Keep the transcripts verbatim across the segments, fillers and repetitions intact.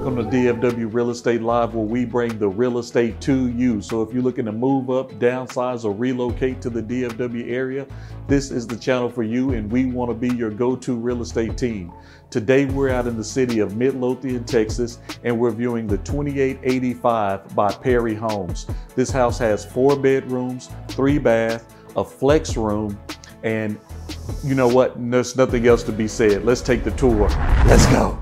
Welcome to D F W Real Estate Live, where we bring the real estate to you. So if you're looking to move up, downsize, or relocate to the D F W area, this is the channel for you, and we want to be your go-to real estate team. Today, we're out in the city of Midlothian, Texas, and we're viewing the twenty-eight eighty-five by Perry Homes. This house has four bedrooms, three baths, a flex room, and you know what? There's nothing else to be said. Let's take the tour. Let's go.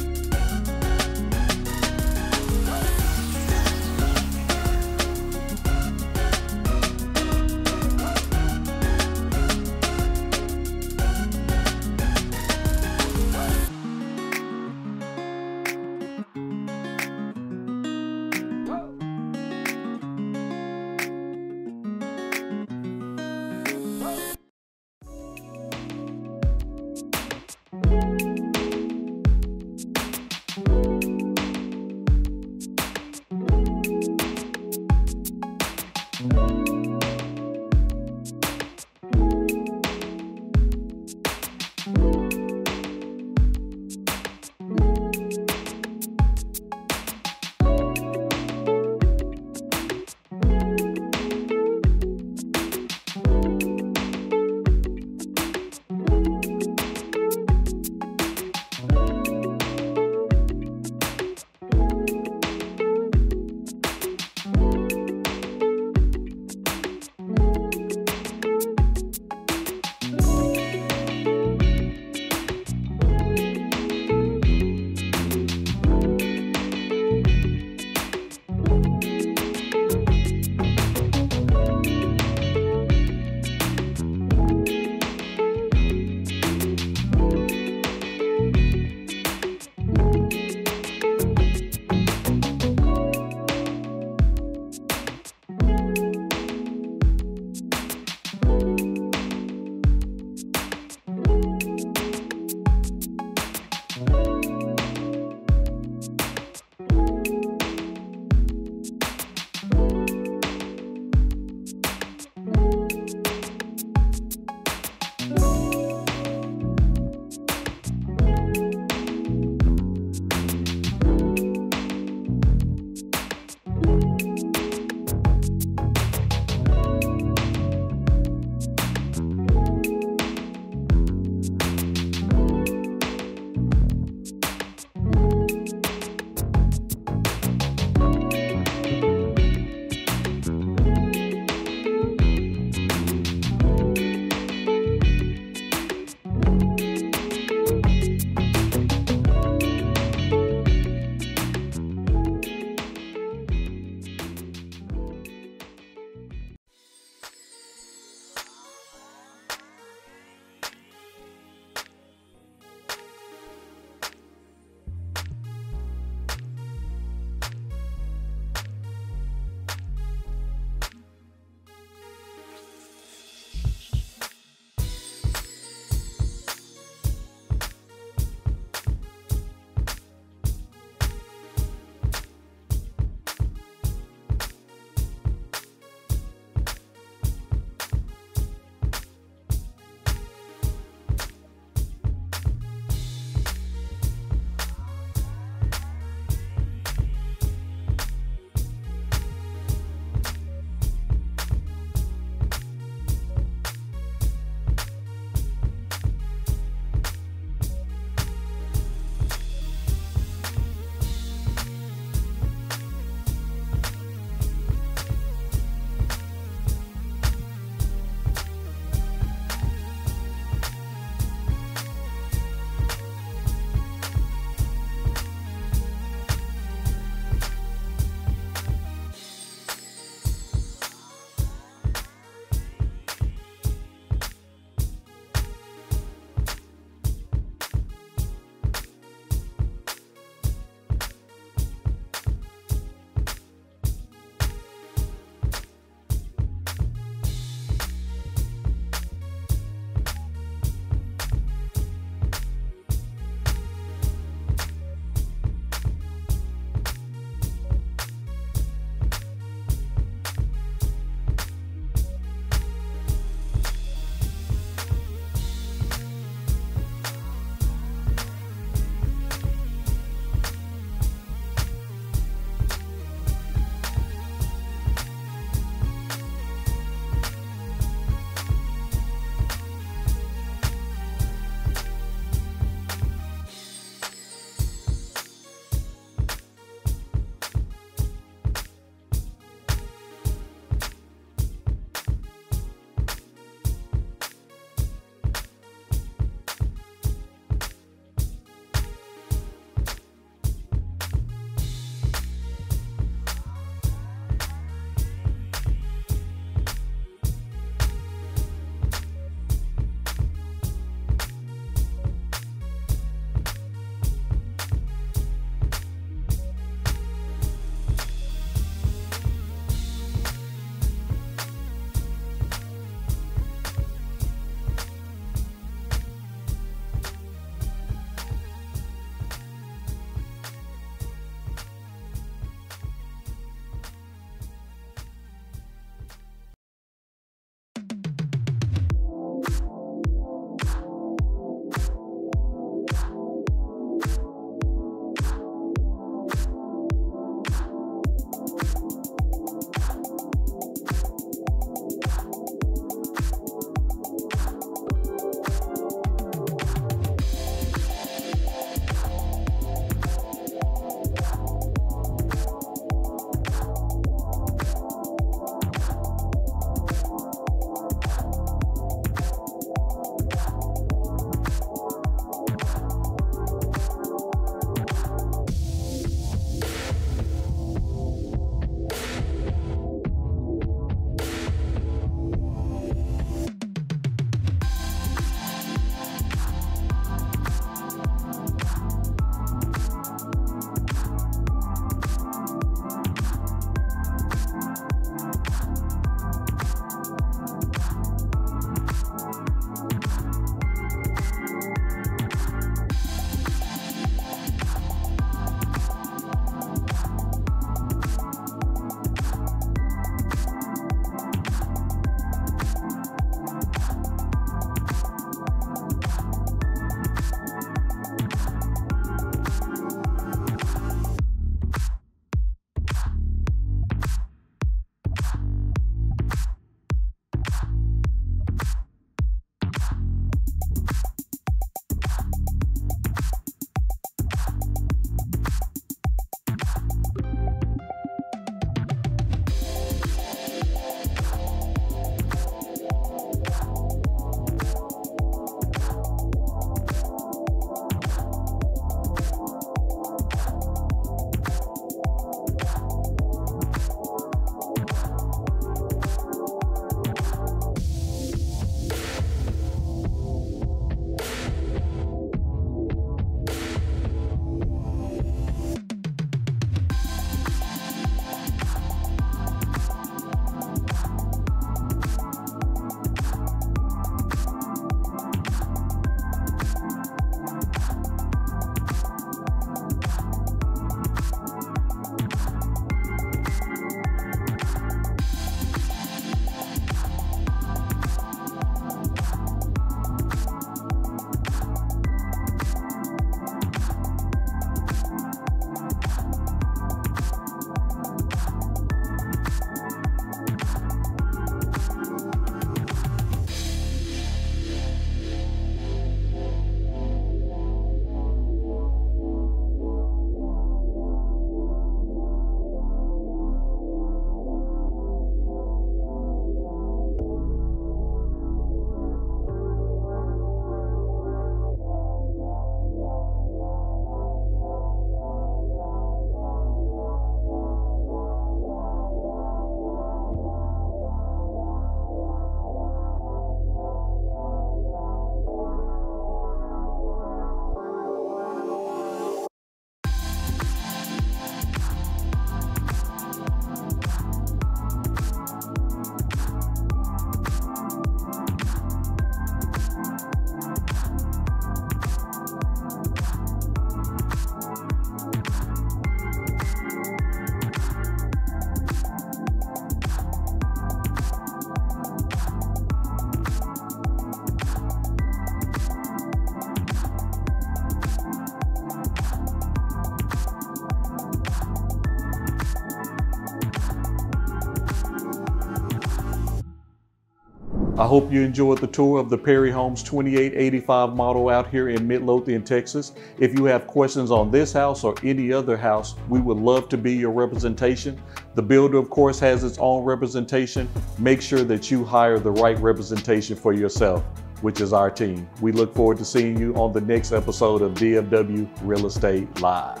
I hope you enjoyed the tour of the Perry Homes twenty-eight eighty-five model out here in Midlothian, Texas. If you have questions on this house or any other house, we would love to be your representation. The builder, of course, has its own representation. Make sure that you hire the right representation for yourself, which is our team. We look forward to seeing you on the next episode of D F W Real Estate Live.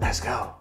Let's go.